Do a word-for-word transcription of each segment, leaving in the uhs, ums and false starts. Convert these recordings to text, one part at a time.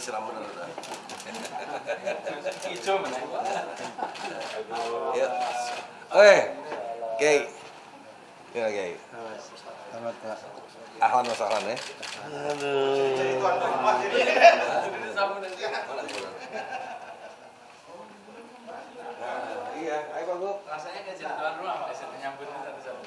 Islam benar. Hijau benar. Oke, Kiai. Ya, Kiai. Selamat Pak. Ahlan wa sahlan ya. Aduh. Jadi tuan rumah jadi. Jadi sambung nanti. Iya, ayo Pak Bu. Rasanya kayak jadi tuan rumah Pak, saya menyambut satu-satu.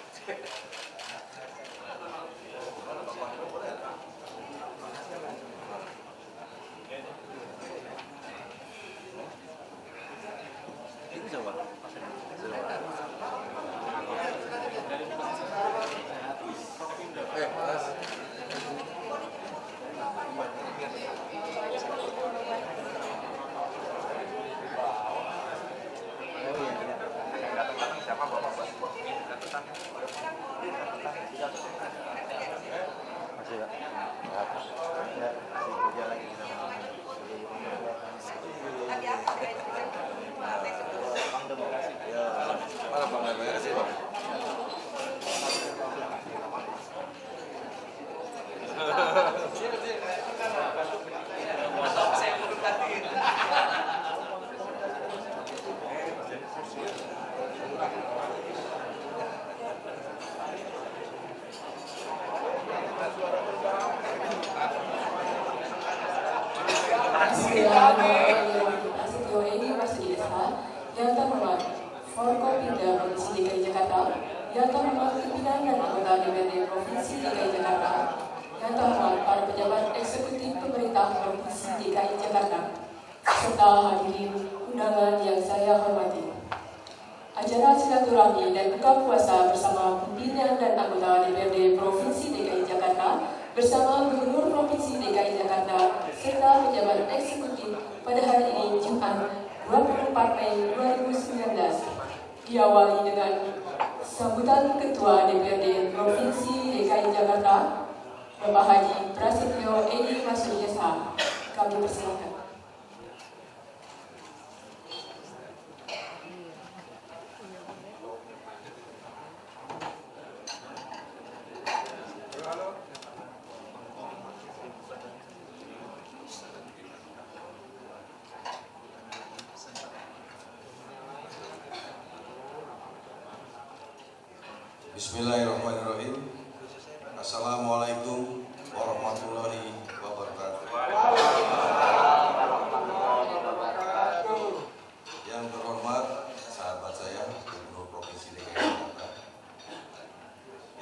Bismillahirrahmanirrahim. Assalamualaikum warahmatullahi wabarakatuh. Yang terhormat sahabat saya Gubernur Provinsi D K I Jakarta,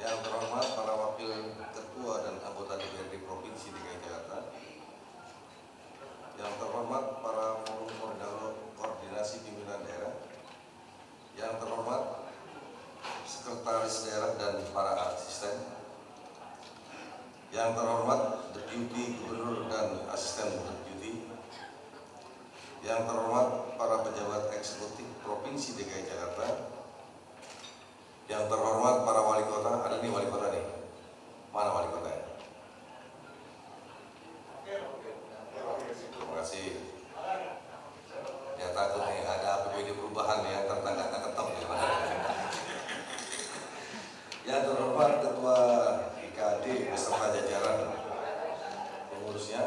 yang terhormat para wakil ketua dan anggota D P R D Provinsi D K I Jakarta, yang terhormat para forum koordinasi pimpinan daerah, yang terhormat Sekretaris Daerah dan para asisten, yang terhormat Deputi Gubernur dan Asisten Deputi, yang terhormat para pejabat eksekutif Provinsi D K I Jakarta, yang terhormat para wali kota. Ada nih wali kota nih, mana wali kota? Terima kasih. Ya takut nih ada A P B D perubahan ya, tertangkap ketong ya. Yang terhormat Ketua D K D beserta jajaran pengurusnya,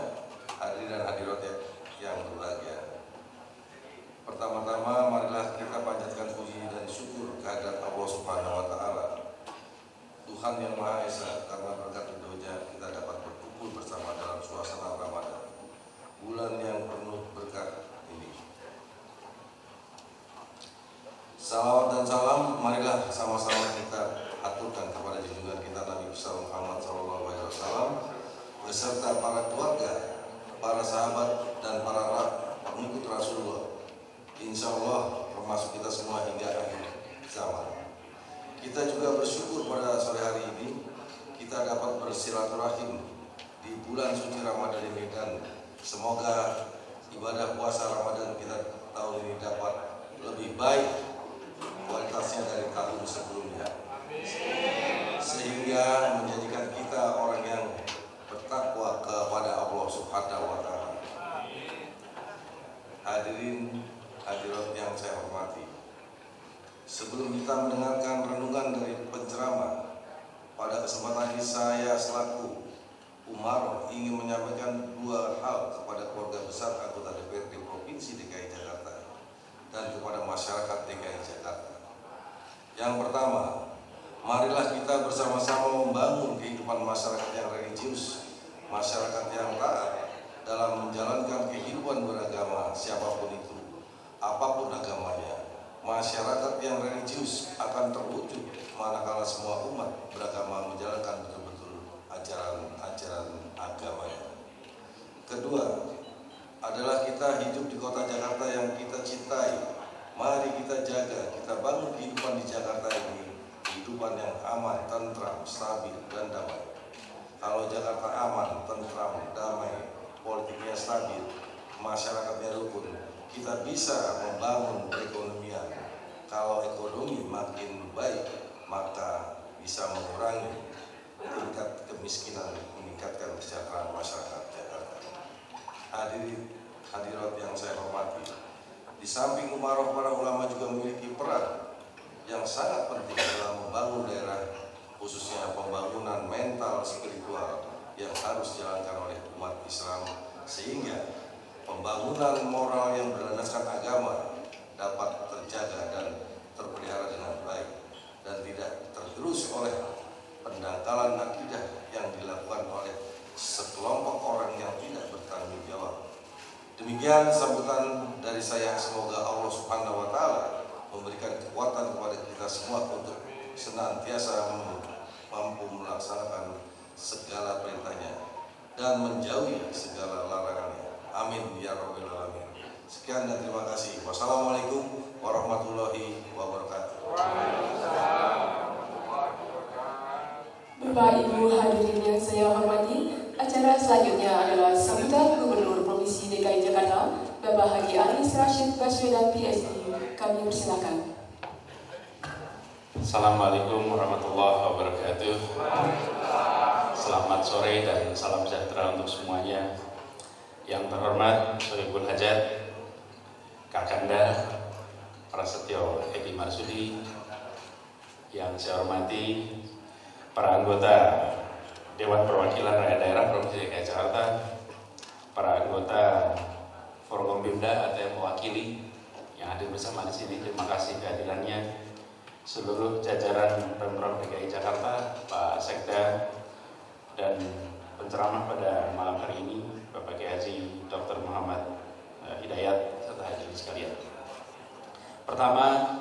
hadirin dan hadirat yang berbahagia. Pertama-tama marilah kita panjatkan puji dan syukur kehadirat Allah Subhanahu wa Ta'ala, Tuhan yang Maha Esa, karena berkat ridhonya kita dapat berkumpul bersama dalam suasana Ramadan, bulan yang penuh berkat ini. Salawat dan salam marilah sama-sama kita aturkan kepada junjungan kita Nabi besar Muhammad shallallahu alaihi wasallam beserta para keluarga, para sahabat dan para pengikut Rasulullah. Insya Allah termasuk kita semua hingga akhir zaman. Kita juga bersyukur pada sore hari ini kita dapat bersilaturahim di bulan suci Ramadan ini, dan semoga ibadah puasa Ramadan kita tahun ini dapat lebih baik kualitasnya dari tahun sebelumnya, sehingga menjadikan kita orang yang bertakwa kepada Allah Subhanahu wa Ta'ala. Hadirin hadirat yang saya hormati, sebelum kita mendengarkan renungan dari penceramah, pada kesempatan ini saya selaku Umar ingin menyampaikan dua hal kepada keluarga besar anggota D P R D Provinsi D K I Jakarta dan kepada masyarakat D K I Jakarta. Yang pertama, marilah kita bersama-sama membangun kehidupan masyarakat yang religius, masyarakat yang taat dalam menjalankan kehidupan beragama siapapun itu, apapun agamanya. Masyarakat yang religius akan terwujud manakala semua umat beragama menjalankan ajaran-ajaran agamanya. Kedua, adalah kita hidup di kota Jakarta yang kita cintai. Mari kita jaga, kita bangun kehidupan di Jakarta ini, kehidupan yang aman, tentram, stabil, dan damai. Kalau Jakarta aman, tentram, damai, politiknya stabil, masyarakatnya rukun, kita bisa membangun perekonomian. Kalau ekonomi makin baik, maka bisa mengurangi tingkat kemiskinan, meningkatkan kesejahteraan masyarakat Jakarta. Hadirin hadirat yang saya hormati, di samping umaroh, para ulama juga memiliki peran yang sangat penting dalam membangun daerah, khususnya pembangunan mental spiritual yang harus dijalankan oleh umat Islam, sehingga pembangunan moral yang berlandaskan agama dapat terjaga dan terpelihara dengan baik dan tidak tergerus oleh pendangkalan akidah yang dilakukan oleh sekelompok orang yang tidak bertanggung jawab. Demikian sambutan dari saya. Semoga Allah Subhanahu wa Ta'ala memberikan kekuatan kepada kita semua untuk senantiasa mampu melaksanakan segala perintahnya dan menjauhi segala larangannya. Amin ya Rabbal Alamin. Sekian dan terima kasih. Wassalamualaikum warahmatullahi wabarakatuh. Bapak Ibu hadirin yang saya hormati, acara selanjutnya adalah sambutan Gubernur Provinsi D K I Jakarta, Bapak Haji Anies Rasyid Baswedan P S D. Kami persilakan. Assalamualaikum warahmatullahi wabarakatuh. Selamat sore dan salam sejahtera untuk semuanya. Yang terhormat Sohibul Hajat, Kakanda Prasetyo Edi Masujasa, yang saya hormati para anggota Dewan Perwakilan Rakyat Daerah Provinsi D K I Jakarta, para anggota Forkombimda atau yang mewakili yang hadir bersama di sini, terima kasih kehadirannya. Seluruh jajaran Pemprov D K I Jakarta, Pak Sekda, dan penceramah pada malam hari ini, Bapak Kiai Doktor Muhammad Hidayat, serta hadirin sekalian. Pertama,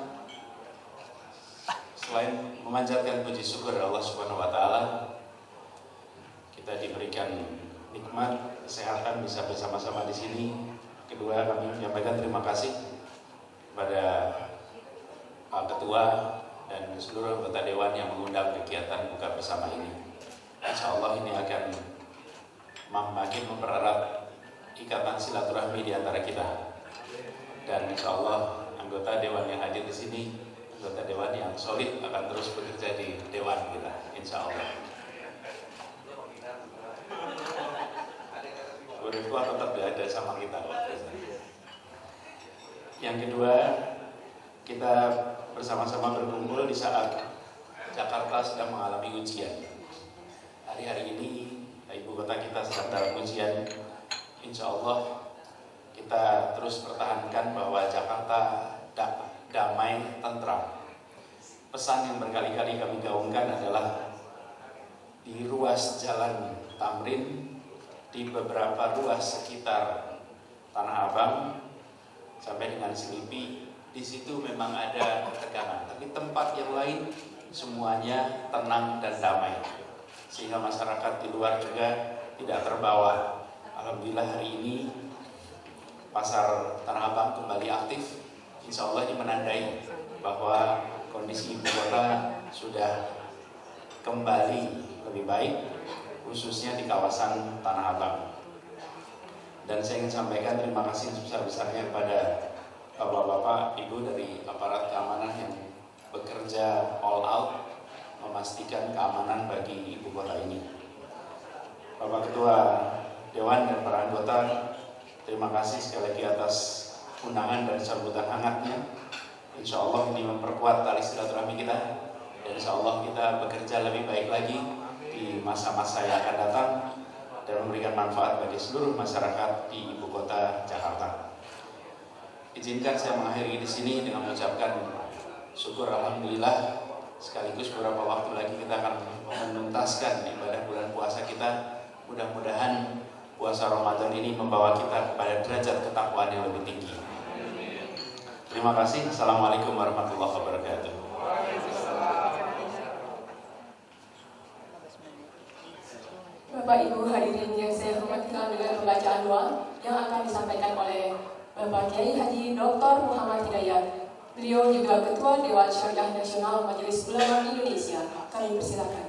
selain memanjatkan puji syukur Allah Subhanahu wa Ta'ala, kita diberikan nikmat kesehatan bisa bersama-sama di sini. Kedua, kami menyampaikan terima kasih kepada Pak Ketua dan seluruh anggota Dewan yang mengundang kegiatan buka bersama ini. Insya Allah ini akan makin mempererat ikatan silaturahmi di antara kita. Dan insya Allah anggota Dewan yang hadir di sini, anggota Dewan yang solid akan terus bekerja di Dewan kita, insya Allah. Berikutnya tetap ada sama kita. Yang kedua, kita bersama-sama berkumpul di saat Jakarta sedang mengalami ujian. Hari-hari ini ibu kota kita sedang dalam ujian. Insya Allah kita terus pertahankan bahwa Jakarta dapat damai, tentram. Pesan yang berkali-kali kami gaungkan adalah di ruas jalan Thamrin, di beberapa ruas sekitar Tanah Abang sampai dengan Slipi, di situ memang ada ketegangan, tapi tempat yang lain semuanya tenang dan damai, sehingga masyarakat di luar juga tidak terbawa. Alhamdulillah hari ini pasar Tanah Abang kembali aktif. Insya Allah ini menandai bahwa kondisi ibu kota sudah kembali lebih baik, khususnya di kawasan Tanah Abang. Dan saya ingin sampaikan terima kasih sebesar-besarnya kepada bapak-bapak, ibu dari aparat keamanan yang bekerja all out memastikan keamanan bagi ibu kota ini. Bapak Ketua Dewan dan para anggota, terima kasih sekali lagi atas undangan dan sambutan hangatnya. Insya Allah ini memperkuat tali silaturahmi kita, dan insya Allah kita bekerja lebih baik lagi di masa-masa yang akan datang. dan memberikan manfaat bagi seluruh masyarakat di ibu kota Jakarta. Izinkan saya mengakhiri di sini dengan mengucapkan syukur alhamdulillah, sekaligus beberapa waktu lagi kita akan menuntaskan ibadah bulan puasa kita. Mudah-mudahan puasa Ramadan ini membawa kita kepada derajat ketakwaan yang lebih tinggi. Terima kasih. Assalamualaikum warahmatullahi wabarakatuh. Bapak Ibu hadirin yang saya hormati, dengan pembacaan doa yang akan disampaikan oleh Bapak Kiai Haji Doktor Muhammad Hidayat. Beliau juga Ketua Dewan Syariah Nasional Majelis Ulama Indonesia. Kami persilakan.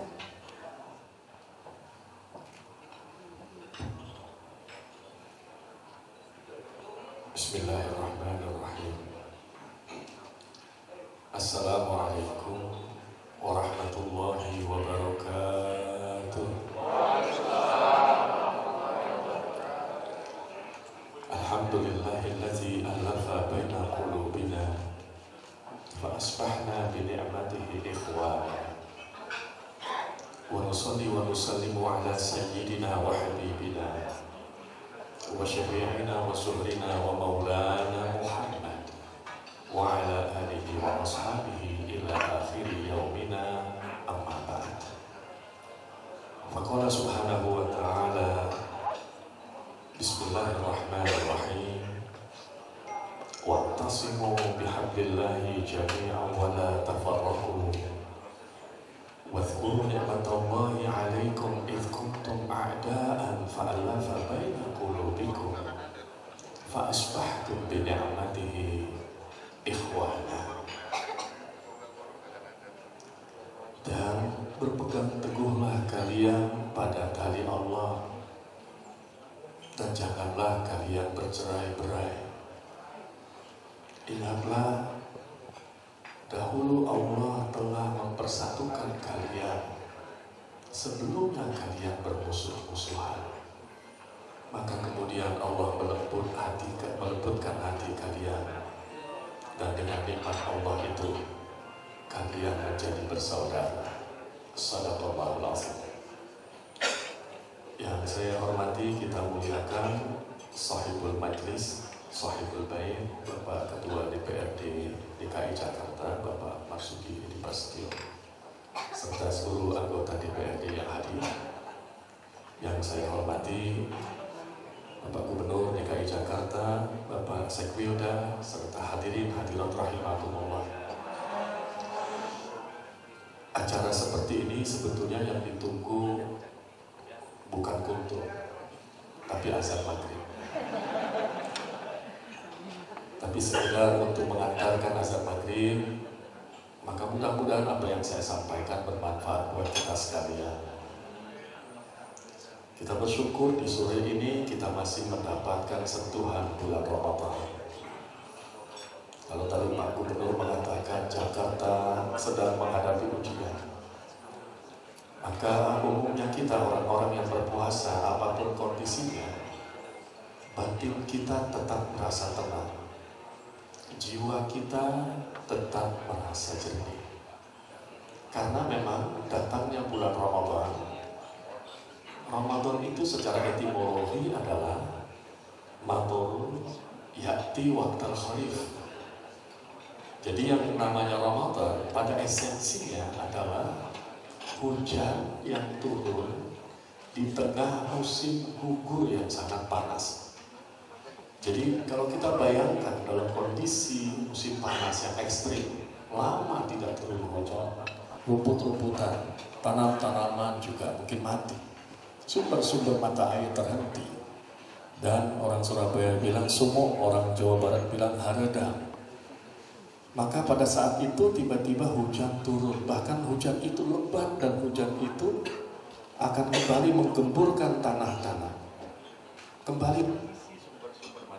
Bismillahirrahmanirrahim. Assalamualaikum warahmatullahi wabarakatuh. Alhamdulillahilladzi alafa baina qulubina fa asbahna bi ni'matihi ikhwana. Wa nusalli wa nusallimu ala sayyidina wa habibina wa syafi'ina wa suhrina wa maulana Muhammad wa ala alihi wa ashabihi ila akhiri yaumina amma ba'd. Faqala subhanahu wa ta'ala, bismillahirrahmanirrahim, wa'tasimu bihablillahi jami'an wa la tafarraqu واذكروا نعمة الله عليكم إذ كنتم أعداء فألف بين قلوبكم فأصبحتم بنعمته إخوانا. Dan berpegang teguhlah kalian pada tali Allah, dan janganlah kalian bercerai-berai. Ingatlah, dahulu Allah telah mempersatukan kalian, sebelumnya kalian bermusuh-musuhan. Maka kemudian Allah melembut hati, melembutkan hati kalian, dan dengan nikmat Allah itu kalian menjadi bersaudara. Shadaqallahul Azim. Yang saya hormati, kita muliakan Sahibul Majlis, Sahibul Baik, Bapak Ketua D P R D D K I Jakarta, Bapak Marsudi Dipastio, serta seluruh anggota D P R D yang hadir. Yang saya hormati Bapak Gubernur D K I Jakarta, Bapak Sekda, serta hadirin hadirat rahimakumullah. Acara seperti ini sebetulnya yang ditunggu bukan kuntul, tapi azan maghrib. Tapi sekedar untuk mengantarkan azan maghrib, maka mudah-mudahan apa yang saya sampaikan bermanfaat buat kita sekalian. Kita bersyukur di sore ini kita masih mendapatkan sentuhan bulan Ramadan. Kalau tadi Pak Gubernur mengatakan Jakarta sedang menghadapi ujian, maka umumnya kita orang-orang yang berpuasa, apapun kondisinya, batin kita tetap merasa tenang, jiwa kita tetap merasa jernih, karena memang datangnya bulan Ramadan. Ramadan itu secara etimologi adalah matur yakti waktal kharif. Jadi yang namanya Ramadan pada esensinya adalah hujan yang turun di tengah musim gugur yang sangat panas. Jadi kalau kita bayangkan dalam kondisi musim panas yang ekstrim, lama tidak turun hujan, rumput-rumputan, tanam-tanaman juga mungkin mati, sumber-sumber mata air terhenti, dan orang Surabaya bilang sumuk, orang Jawa Barat bilang haredang. Maka pada saat itu tiba-tiba hujan turun, bahkan hujan itu lebat, dan hujan itu akan kembali menggemburkan tanah-tanah, kembali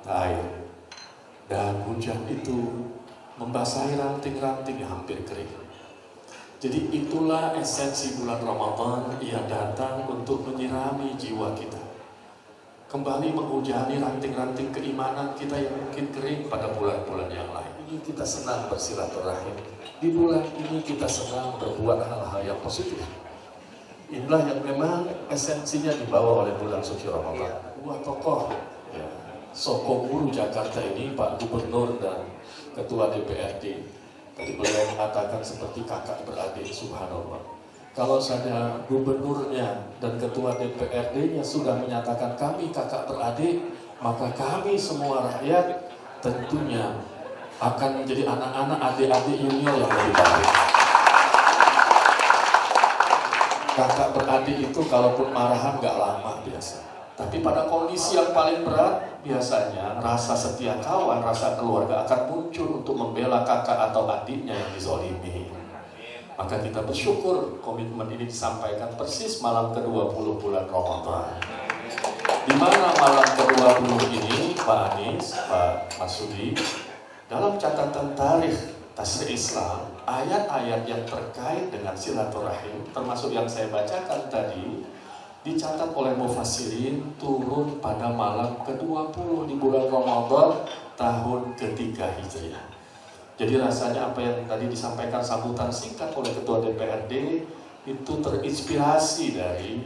air, dan hujan itu membasahi ranting-ranting yang hampir kering. Jadi itulah esensi bulan Ramadan, ia datang untuk menyirami jiwa kita, kembali menghujani ranting-ranting keimanan kita yang mungkin kering pada bulan-bulan yang lain. Ini kita senang bersilaturahim, di bulan ini kita senang berbuat hal-hal yang positif. Inilah yang memang esensinya dibawa oleh bulan suci Ramadan. Dua tokoh ya, sokong guru Jakarta ini, Pak Gubernur dan Ketua D P R D, tadi beliau mengatakan seperti kakak beradik, subhanallah. Kalau saja gubernurnya dan ketua D P R D-nya sudah menyatakan kami kakak beradik, maka kami semua rakyat tentunya akan menjadi anak-anak adik-adik junior yang lebih baik. Kakak beradik itu kalaupun marahan nggak lama biasa. Tapi pada kondisi yang paling berat, biasanya rasa setia kawan, rasa keluarga akan muncul untuk membela kakak atau adiknya yang dizolimi. Maka kita bersyukur komitmen ini disampaikan persis malam ke dua puluh bulan Ramadan. Di mana malam ke dua puluh ini Pak Anies, Pak Marsudi, dalam catatan tarikh Tasri Islam, ayat-ayat yang terkait dengan silaturahim, termasuk yang saya bacakan tadi, dicatat oleh mufassirin turun pada malam ke dua puluh di bulan Ramadan tahun ketiga Hijriah. Jadi rasanya apa yang tadi disampaikan sambutan singkat oleh Ketua D P R D itu terinspirasi dari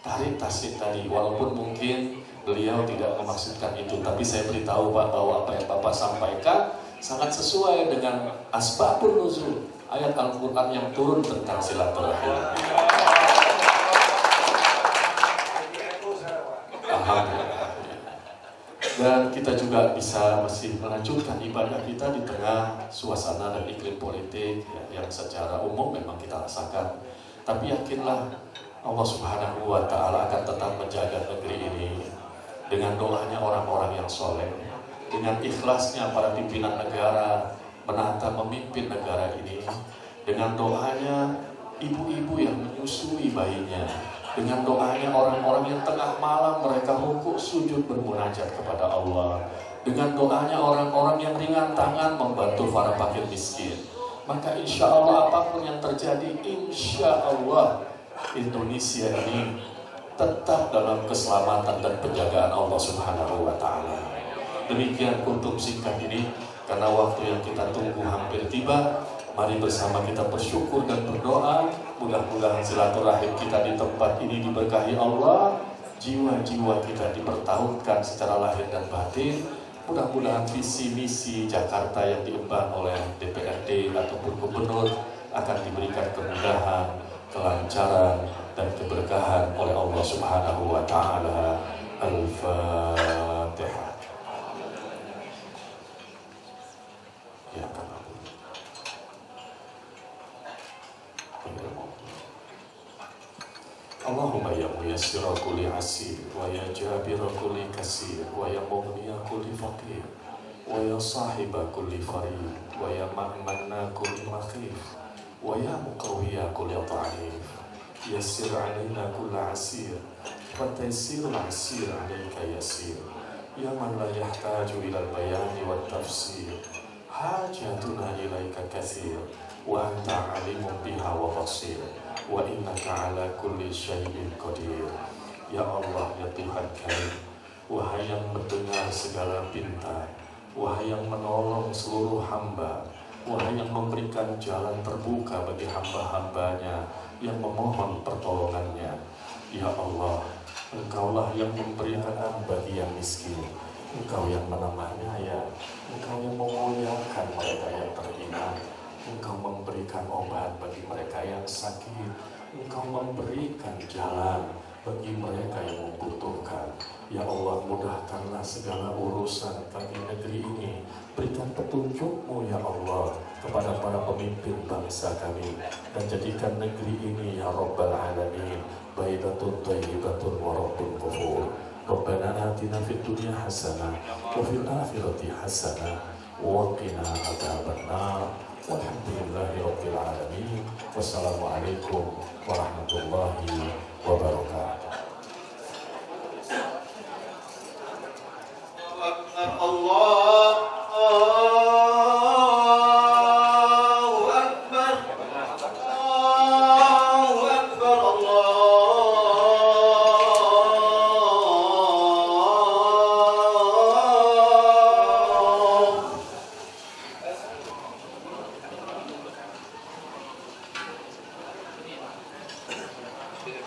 tarikh tasik tadi. Walaupun mungkin beliau tidak memaksudkan itu, tapi saya beritahu Pak bahwa apa yang Bapak sampaikan sangat sesuai dengan asbabun nuzul, ayat Al-Quran yang turun tentang silaturahim. Alhamdulillah. Dan kita juga bisa masih melanjutkan ibadah kita di tengah suasana dan iklim politik ya, yang secara umum memang kita rasakan. Tapi yakinlah Allah Subhanahu wa Ta'ala akan tetap menjaga negeri ini dengan doanya orang-orang yang soleh, dengan ikhlasnya para pimpinan negara menata memimpin negara ini, dengan doanya ibu-ibu yang menyusui bayinya, dengan doanya orang-orang yang tengah malam mereka rukuk sujud bermunajat kepada Allah, dengan doanya orang-orang yang ringan tangan membantu para fakir miskin. Maka insya Allah apapun yang terjadi, insya Allah Indonesia ini tetap dalam keselamatan dan penjagaan Allah Subhanahu wa Ta'ala. Demikian kuntum singkat ini, karena waktu yang kita tunggu hampir tiba. Mari bersama kita bersyukur dan berdoa, mudah-mudahan silaturahim kita di tempat ini diberkahi Allah, jiwa-jiwa kita dipertautkan secara lahir dan batin, mudah-mudahan visi-misi Jakarta yang diemban oleh D P R D ataupun gubernur akan diberikan kemudahan, kelancaran, dan keberkahan oleh Allah Subhanahu wa Ta'ala. Al-Fatihah. Ya, Allahumma ya muyassira kulli asir, wa ya jabira kulli kasir, wa ya mughniya kulli faqir, wa ya sahiba kulli farid, wa ya ma'manna kulli makhif, wa ya muqawiya kulli ta'if, yassir alaina kulla asir, wa taysir al-asir alayka yasir, ya man la yahtaju ila al-bayani wa tafsir, hajatuna ilaika kathir, wa anta alimun biha wa basir. Wa innaka ala kulli syai'in qadir. Ya Allah, ya Tuhan kami, wahai yang mendengar segala pinta, wahai yang menolong seluruh hamba, wahai yang memberikan jalan terbuka bagi hamba-hambanya yang memohon pertolongannya. Ya Allah, Engkaulah yang memberikan bagi yang miskin, Engkau yang menamanya, Engkau yang memuliakan mereka yang terhina, Engkau memberikan obat bagi mereka yang sakit, Engkau memberikan jalan bagi mereka yang membutuhkan. Ya Allah, mudahkanlah segala urusan bagi negeri ini. Berikan petunjuk-Mu ya Allah kepada para pemimpin bangsa kami, dan jadikan negeri ini ya Rabbal Alamin baidatun thayyibatun wa rabbun ghafur. Rabbana atina fid dunya hasanah wa fil akhirati hasanah wa qina adzabannar. Walhamdulillahirabbil alamin. Wassalamualaikum warahmatullahi wabarakatuh. Allahu akbar. Allahu akbar. Yeah.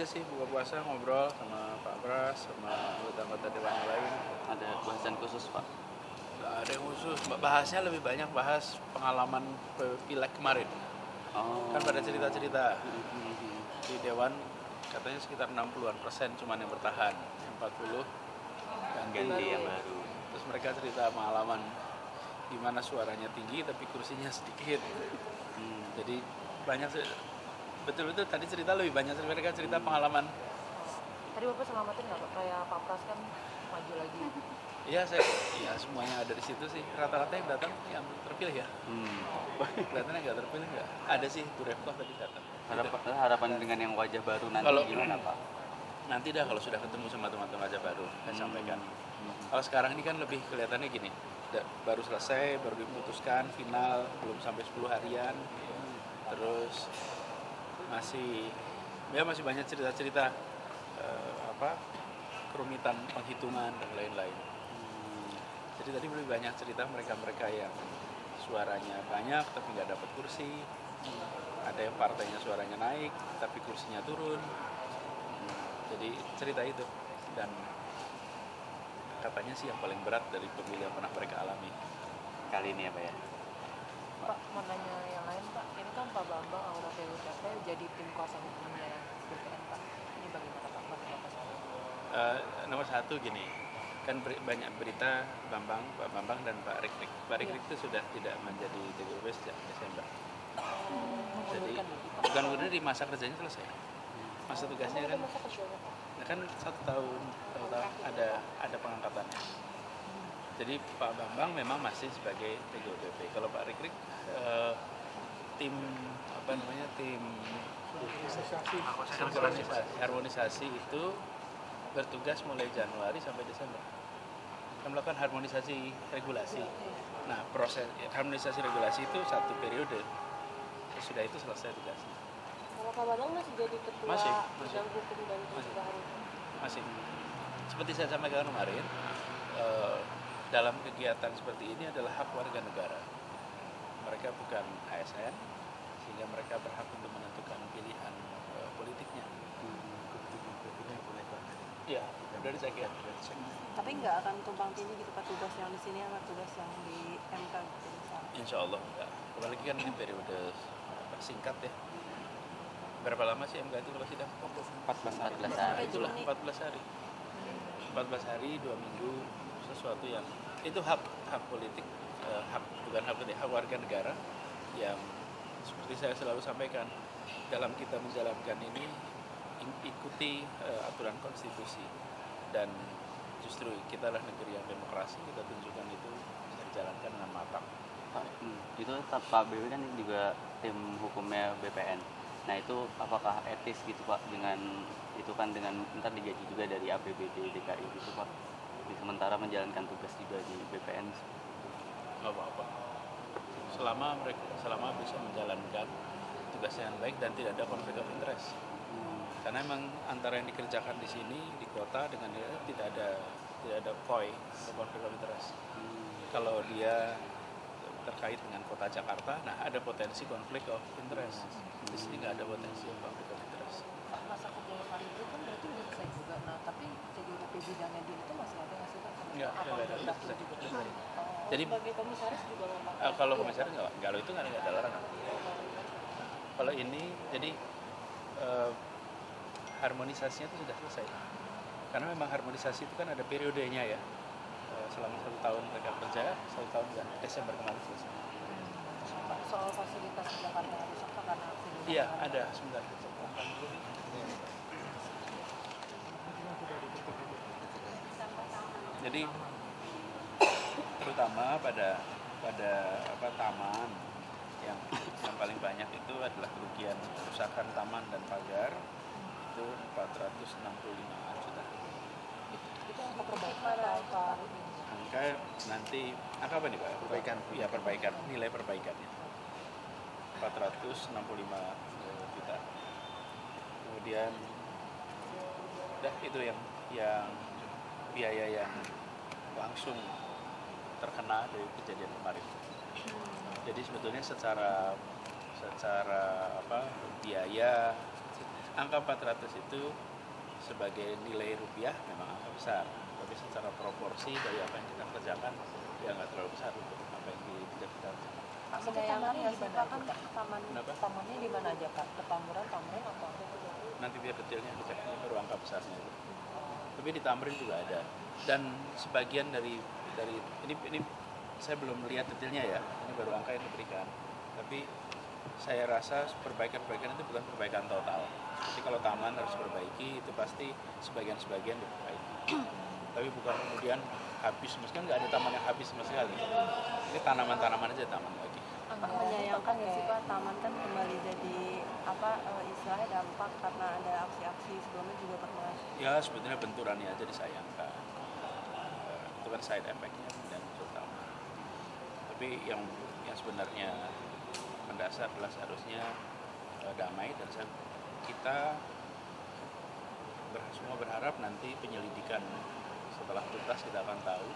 aja sih buka puasa, ngobrol sama Pak Pras, sama anggota-anggota dewan yang lain. Ada bahasan khusus Pak? Nggak ada yang khusus, bahasnya lebih banyak bahas pengalaman pileg kemarin. Oh. Kan pada cerita-cerita mm-hmm. di dewan katanya sekitar enam puluhan persen cuman yang bertahan, empat puluh ganti yang baru. Terus mereka cerita pengalaman gimana suaranya tinggi tapi kursinya sedikit. Hmm. Jadi banyak betul-betul tadi cerita lebih banyak mereka cerita pengalaman. Tadi Bapak selamatin nggak Pak? Kayak Pak Pras kan maju lagi. Iya saya, ya semuanya ada di situ sih. Rata-rata yang datang yang terpilih ya. Hmm. Kelihatannya nggak terpilih nggak? Ada sih Burekoh tadi datang. Harapan, harapan dengan yang wajah baru nanti kalau, gimana Pak? Nanti dah kalau sudah ketemu sama teman-teman wajah baru saya hmm. sampaikan. Hmm. Kalau sekarang ini kan lebih kelihatannya gini, baru selesai, baru diputuskan final, belum sampai sepuluh harian. Terus masih ya masih banyak cerita-cerita eh, apa kerumitan penghitungan dan lain-lain. Hmm. Jadi tadi lebih banyak cerita mereka-mereka yang suaranya banyak tapi nggak dapat kursi, hmm. ada yang partainya suaranya naik tapi kursinya turun. Hmm. Jadi cerita itu dan katanya sih yang paling berat dari pemilu yang pernah mereka alami kali ini ya Pak ya. Pak mau nanya yang lain Pak, ini kan Pak Bambang Aura Tewu jadi tim kuasa hukumnya B P N Pak, ini bagaimana Pak Bapak? Uh, nomor satu gini, kan beri, banyak berita Bambang, Pak Bambang dan Pak Rikrik. Pak Rikrik itu yeah. sudah tidak menjadi T G W sejak Desember. Hmm, jadi bukan udah di masa kerjanya selesai, masa tugasnya kan, kan satu tahun, satu tahun ada ada pengangkatannya. Jadi Pak Bambang memang masih sebagai T G W P. Kalau Pak Rikrik eh, tim apa namanya tim harmonisasi, harmonisasi itu bertugas mulai Januari sampai Desember. Kita melakukan harmonisasi regulasi. Nah proses harmonisasi regulasi itu satu periode. Sudah itu selesai tugasnya. Kalau Pak Bambang masih jadi ketua bidang hukum dan perubahan. Masih. Seperti saya sampaikan kemarin. Eh, Dalam kegiatan seperti ini adalah hak warga negara. Mereka bukan A S N, sehingga mereka berhak untuk menentukan pilihan uh, politiknya. Iya, dari saya kira. Tapi nggak akan tumpang tindih gitu Pak, tugas yang di sini sama tugas yang di M K gitu misalnya? Insya Allah enggak. Apalagi kan ini periode singkat ya. Berapa lama sih M K itu kalau sidang? empat belas hari. Itulah empat belas hari. empat belas hari, dua minggu. Sesuatu yang itu hak hak politik eh, hak bukan hak politik hak warga negara yang seperti saya selalu sampaikan dalam kita menjalankan ini ikuti eh, aturan konstitusi dan justru kita lah negeri yang demokrasi kita tunjukkan itu bisa dijalankan dengan matang. Hmm, itu Pak B W kan juga tim hukumnya B P N. Nah itu apakah etis gitu Pak dengan itu kan dengan ntar digaji juga dari A P B D D K I gitu Pak? Sementara menjalankan tugas juga di B P N nggak apa-apa selama mereka selama bisa menjalankan tugasnya yang baik dan tidak ada konflik of interest hmm. karena memang antara yang dikerjakan di sini di kota dengan dia tidak ada tidak ada koi atau konflik of interest hmm. kalau dia terkait dengan kota Jakarta nah ada potensi konflik of interest hmm. di sini nggak ada potensi konflik of interest masa kepemimpinan itu kan berarti udah selesai juga nah tapi T G W P bidangnya dia itu masih ada nggak sih Pak? Nggak, apa ada, ada, ada. Jadi bagi komisaris juga uh, kalau komisaris nggak, kalau itu nggak ada larangan. Kalau ini jadi uh, harmonisasinya itu sudah selesai karena memang harmonisasi itu kan ada periodenya ya uh, selama satu tahun mereka kerja satu tahun nggak Desember kemarin selesai. Soal fasilitas Jakarta harus apa karena? Iya ada sebentar. Jadi terutama pada pada apa taman yang yang paling banyak itu adalah kerugian kerusakan taman dan pagar itu empat ratus enam puluh lima juta. Itu angka perbaikan apa? Angka nanti angka apa nih Pak? Perbaikan. Iya perbaikan nilai perbaikannya empat ratus enam puluh lima juta. Kemudian dah itu yang yang biaya yang langsung terkena dari kejadian kemarin. Jadi sebetulnya secara secara apa biaya Angka empat ratus itu sebagai nilai rupiah memang angka besar, tapi secara proporsi dari apa yang kita kerjakan ya nggak terlalu besar untuk apa yang tidak kita kerjakan. Maksudnya tamannya di mana? Taman, tamannya di mana aja Pak? Petamburan, Thamrin atau apa? Nanti biar detailnya kita cek baru angka besarnya. Tapi di Thamrin juga ada. Dan sebagian dari dari ini ini saya belum lihat detailnya ya. Ini baru angka yang diberikan. Tapi saya rasa perbaikan-perbaikan itu bukan perbaikan total. Jadi kalau taman harus perbaiki itu pasti sebagian-sebagian diperbaiki. Tapi bukan kemudian habis, meskipun nggak ada taman yang habis sama sekali. Ini tanaman-tanaman aja taman lagi. Pak, menyayangkan ya sih Pak, taman kan kembali jadi apa istilahnya dampak karena ada aksi-aksi sebelumnya juga pernah. Ya sebetulnya benturannya aja disayangkan. Itu kan side effect-nya dan terutama. Tapi yang yang sebenarnya mendasar adalah seharusnya damai dan kita semua berharap nanti penyelidikan setelah tuntas kita akan tahu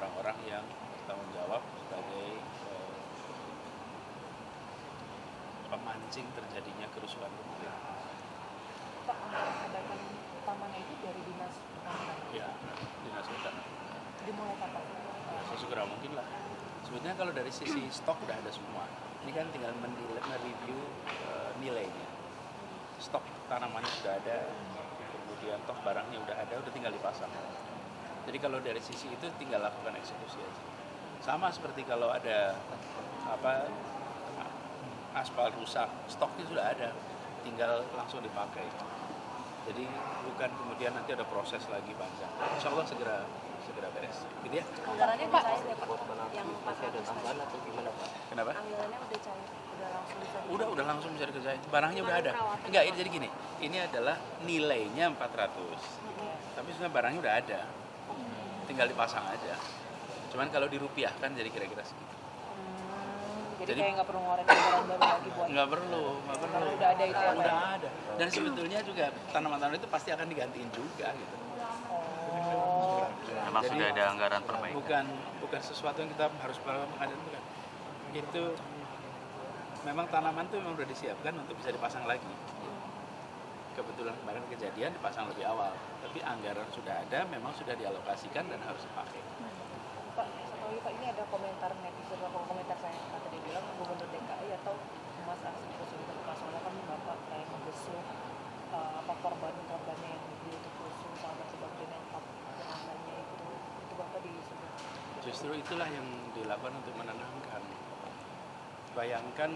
orang-orang yang bertanggung jawab sebagai eh, pemancing terjadinya kerusuhan kemudian. Pak, anggaran taman itu dari dinas pertanahan? Ya, dinas pertanahan. Dimulai kapan? Sesegera mungkin lah. Sebetulnya kalau dari sisi stok udah ada semua. Ini kan tinggal mereview eh, nilainya. Stok tanamannya sudah ada, kemudian toh barangnya udah ada, udah tinggal dipasang. Jadi kalau dari sisi itu tinggal lakukan eksekusi aja. Sama seperti kalau ada apa aspal rusak, stoknya sudah ada, tinggal langsung dipakai. Jadi bukan kemudian nanti ada proses lagi panjang. Insya Allah segera segera beres. Gitu ya. Anggarannya Pak yang masih ada tambahan atau gimana Pak? Kenapa? Anggarannya udah cair. Udah, udah langsung bisa dikerjain. Barangnya udah ada. Enggak, ini jadi gini. Ini adalah nilainya empat ratus. Tapi sebenarnya barangnya udah ada. Tinggal dipasang aja. Cuman kalau dirupiahkan jadi kira-kira segitu. Hmm, jadi, jadi kayak nggak perlu ngorek barang baru lagi buat. Nggak perlu, nggak perlu. Kalau udah ada itu ya. Udah ada. Dan sebetulnya juga tanaman-tanaman itu pasti akan digantiin juga gitu. Oh. Memang sudah ada anggaran perbaikan. Bukan bukan sesuatu yang kita harus perlu mengadakan bukan. Itu memang tanaman itu memang sudah disiapkan untuk bisa dipasang lagi. Kebetulan kemarin kejadian dipasang lebih awal, tapi anggaran sudah ada, memang sudah dialokasikan dan harus dipakai. Pak, sekali Pak ini ada komentar netizen, beberapa komentar saya yang tadi bilang Gubernur D K I atau Mas Anies Baswedan Pasola kan bapak kayak membesuk apa korban-korbannya yang diutuk usung sama sebagainya apa namanya itu itu bapak disebut. Justru itulah yang dilakukan untuk menenangkan. Bayangkan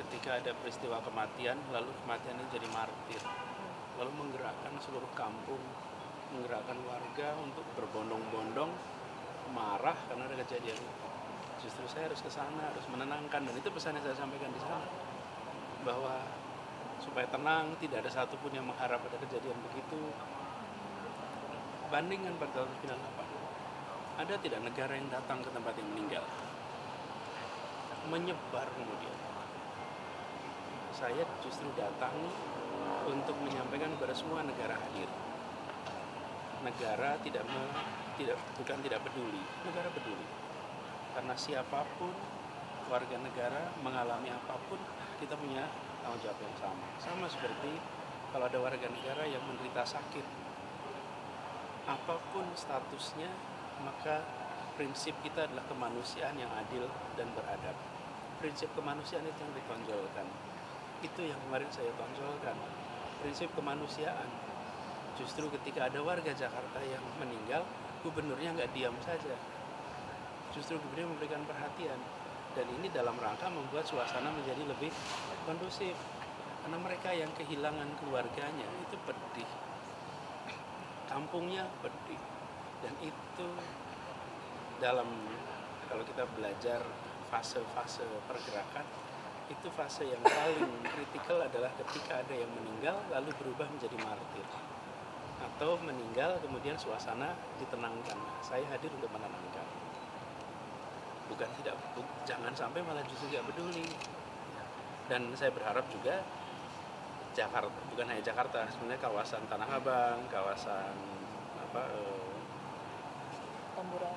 ketika ada peristiwa kematian, lalu kematian itu jadi martir, lalu menggerakkan seluruh kampung, menggerakkan warga untuk berbondong-bondong marah karena ada kejadian. Justru saya harus ke sana, harus menenangkan, dan itu pesan yang saya sampaikan di sana bahwa supaya tenang, tidak ada satupun yang mengharap ada kejadian begitu. Bandingkan pada tahun sembilan puluh delapan, ada tidak negara yang datang ke tempat yang meninggal? Menyebar kemudian. Saya justru datang untuk menyampaikan kepada semua negara hadir. Negara tidak me, tidak bukan tidak peduli, negara peduli. Karena siapapun warga negara mengalami apapun, kita punya tanggung jawab yang sama. Sama seperti kalau ada warga negara yang menderita sakit, apapun statusnya, maka prinsip kita adalah kemanusiaan yang adil dan beradab. Prinsip kemanusiaan itu yang ditonjolkan. Itu yang kemarin saya tonjolkan. Prinsip kemanusiaan. Justru ketika ada warga Jakarta yang meninggal, gubernurnya nggak diam saja. Justru gubernur memberikan perhatian. Dan ini dalam rangka membuat suasana menjadi lebih kondusif. Karena mereka yang kehilangan keluarganya itu pedih. Kampungnya pedih. Dan itu dalam kalau kita belajar fase-fase pergerakan, itu fase yang paling kritikal adalah ketika ada yang meninggal lalu berubah menjadi martir atau meninggal kemudian suasana ditenangkan. Saya hadir untuk menenangkan, bukan tidak, jangan sampai malah justru tidak peduli. Dan saya berharap juga Jakarta, bukan hanya Jakarta, sebenarnya kawasan Tanah Abang, kawasan apa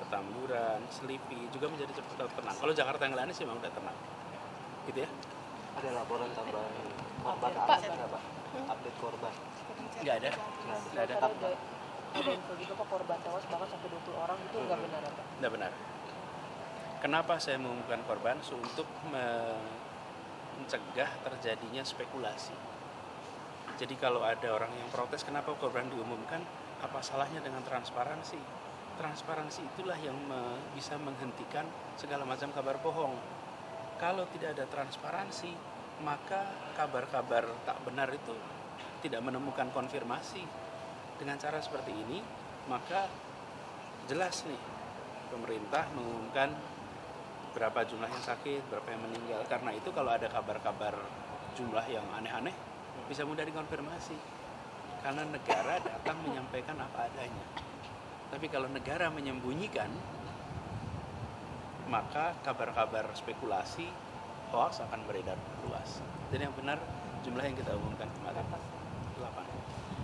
Petamburan, Slipi juga menjadi cepat tenang. Kalau Jakarta yang lain sih memang udah tenang, gitu ya. Ada laporan tambahan korban A S N, Pak? update korban? Nggak ada. Nggak ada. Ada info juga kok korban tewas bahkan sampai dua puluh orang, itu nggak benar apa? Nggak benar. Kenapa saya mengumumkan korban? So, untuk mencegah terjadinya spekulasi. Jadi kalau ada orang yang protes kenapa korban diumumkan, apa salahnya dengan transparansi? Transparansi itulah yang me bisa menghentikan segala macam kabar bohong. Kalau tidak ada transparansi, maka kabar-kabar tak benar itu tidak menemukan konfirmasi. Dengan cara seperti ini, maka jelas nih pemerintah mengumumkan berapa jumlah yang sakit, berapa yang meninggal. Karena itu kalau ada kabar-kabar jumlah yang aneh-aneh, bisa mudah dikonfirmasi karena negara datang menyampaikan apa adanya. Tapi kalau negara menyembunyikan, maka kabar-kabar spekulasi hoax akan beredar luas. Jadi yang benar jumlah yang kita umumkan kemarin delapan,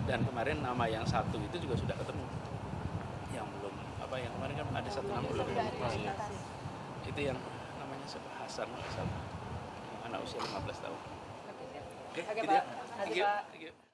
dan kemarin nama yang satu itu juga sudah ketemu. Yang belum apa yang kemarin kan ada satu nama belum itu, yang namanya Hasan Hasan, anak usia lima belas tahun. Oke, okay, Pak. Thank you.